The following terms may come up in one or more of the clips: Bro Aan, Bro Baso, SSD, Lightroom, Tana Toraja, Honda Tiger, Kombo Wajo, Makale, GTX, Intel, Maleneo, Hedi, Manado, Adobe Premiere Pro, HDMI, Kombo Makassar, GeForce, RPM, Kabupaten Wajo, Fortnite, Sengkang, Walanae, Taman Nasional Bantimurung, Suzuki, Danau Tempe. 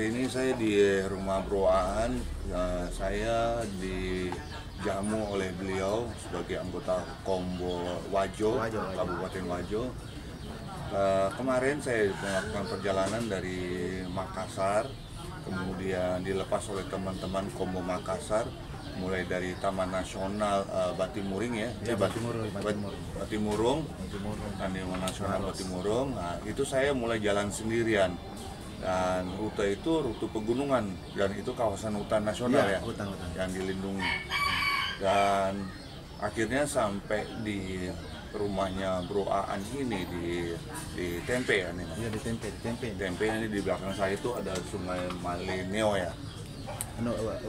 Hari ini saya di rumah Bro Aan, saya dijamu oleh beliau sebagai anggota Kombo Wajo, Kabupaten Wajo. Kemarin saya melakukan perjalanan dari Makassar, kemudian dilepas oleh teman-teman Kombo Makassar, mulai dari Taman Nasional Bantimurung ya, Bantimurung, Taman Nasional Bantimurung. Nah, itu saya mulai jalan sendirian. Dan rute itu rute pegunungan, dan itu kawasan hutan nasional ya, yang dilindungi. Dan akhirnya sampai di rumahnya Bro Aan ini di Tempe ya, nih. Iya, di Tempe, Tempe ini di belakang saya itu ada sungai Maleneo ya.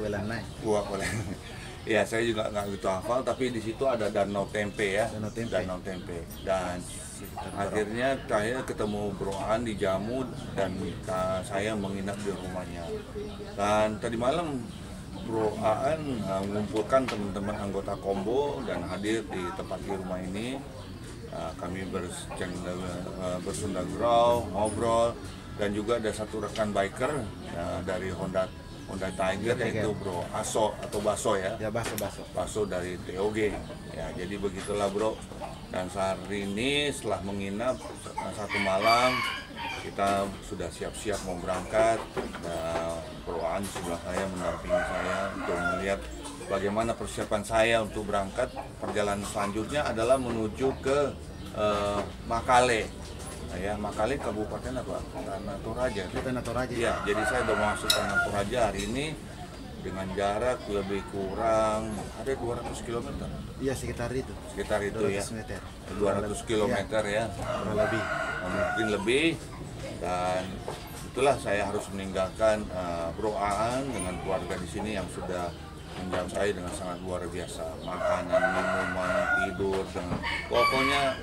Walanae. Ya, saya juga nggak gitu hafal, tapi di situ ada Danau Tempe ya. Dan akhirnya saya ketemu Bro Aan, dijamu, dan saya menginap di rumahnya. Dan tadi malam Bro Aan mengumpulkan teman-teman anggota Kombo dan hadir di tempat di rumah ini. Kami bersundagurau, ngobrol, dan juga ada satu rekan biker dari Honda Tiger, yaitu Bro Aso atau Baso ya. Ya, Baso dari TOG. Ya, jadi begitulah Bro. Dan hari ini setelah menginap satu malam, kita sudah siap-siap mau berangkat. Bro Aan sebelah saya mendampingi saya untuk melihat bagaimana persiapan saya untuk berangkat. Perjalanan selanjutnya adalah menuju ke Makale. Ya, Makale Kabupaten apa? Tana Toraja. Tana Toraja. Ya, jadi saya sudah masuk Tana Toraja hari ini dengan jarak lebih kurang ada 200 km. Iya, sekitar itu. Sekitar itu 200 ya. Meter. 200 km ya. Kurang lebih. Mungkin lebih. Dan itulah saya harus meninggalkan Bro Aan dengan keluarga di sini yang sudah menjawab saya dengan sangat luar biasa. Makanan, minuman, tidur, dan pokoknya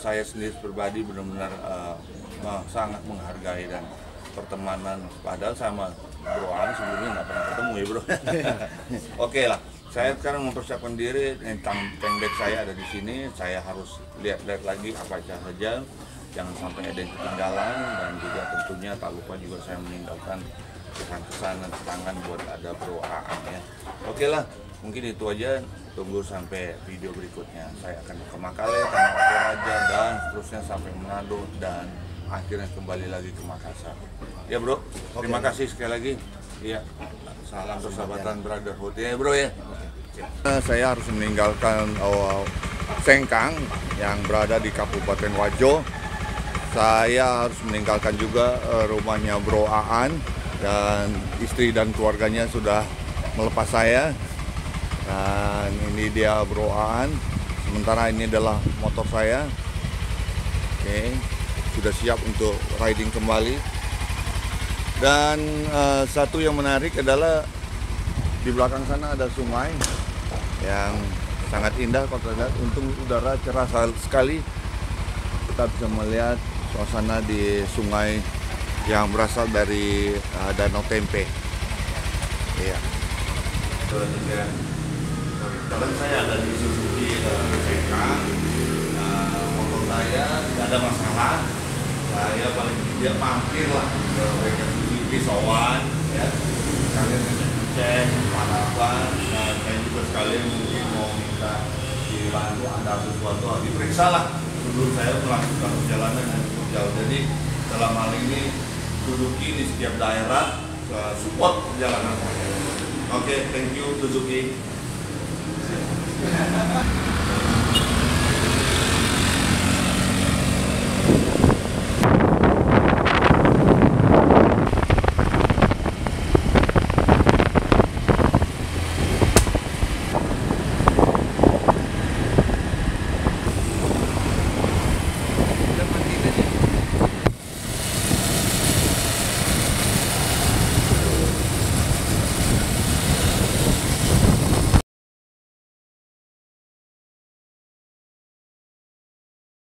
saya sendiri pribadi benar-benar sangat menghargai dan pertemanan. Padahal sama Bro Aan sebelumnya nggak pernah ketemu ya Bro. Oke lah, saya sekarang mempersiapkan diri. Tank bag saya ada di sini. Saya harus lihat-lihat lagi apa saja, jangan sampai ada yang ketinggalan, dan juga tentunya tak lupa juga saya meninggalkan kesan-kesan dan tangan buat ada Bro Aan ya. Oke lah, mungkin itu aja. Tunggu sampai video berikutnya. Saya akan ke Makale, Tana Toraja, dan seterusnya sampai Manado, dan akhirnya kembali lagi ke Makassar. Ya Bro, terima kasih sekali lagi. Iya, salam persahabatan brotherhood ya Bro ya. Saya harus meninggalkan Sengkang yang berada di Kabupaten Wajo. Saya harus meninggalkan juga rumahnya Bro Aan, dan istri dan keluarganya sudah melepas saya. Dan ini dia Bro Aan. Sementara ini adalah motor saya. Oke, sudah siap untuk riding kembali. Dan satu yang menarik adalah di belakang sana ada sungai yang sangat indah. Kalau terlihat, untung udara cerah sekali. Kita bisa melihat suasana di sungai yang berasal dari Danau Tempe. Iya. Sekarang saya ada di Suzuki Sengkang. Motor saya tidak ada masalah. Saya paling tidak mampir lah ke mereka Suzuki Sowan ya. Kalian cek pengalaman, dan saya juga sekalian mungkin mau minta dibantu ada sesuatu yang diperiksa lah sebelum saya melakukan perjalanan yang jauh. Jadi dalam hal ini Suzuki di setiap daerah support perjalanan saya. Oke, thank you Suzuki.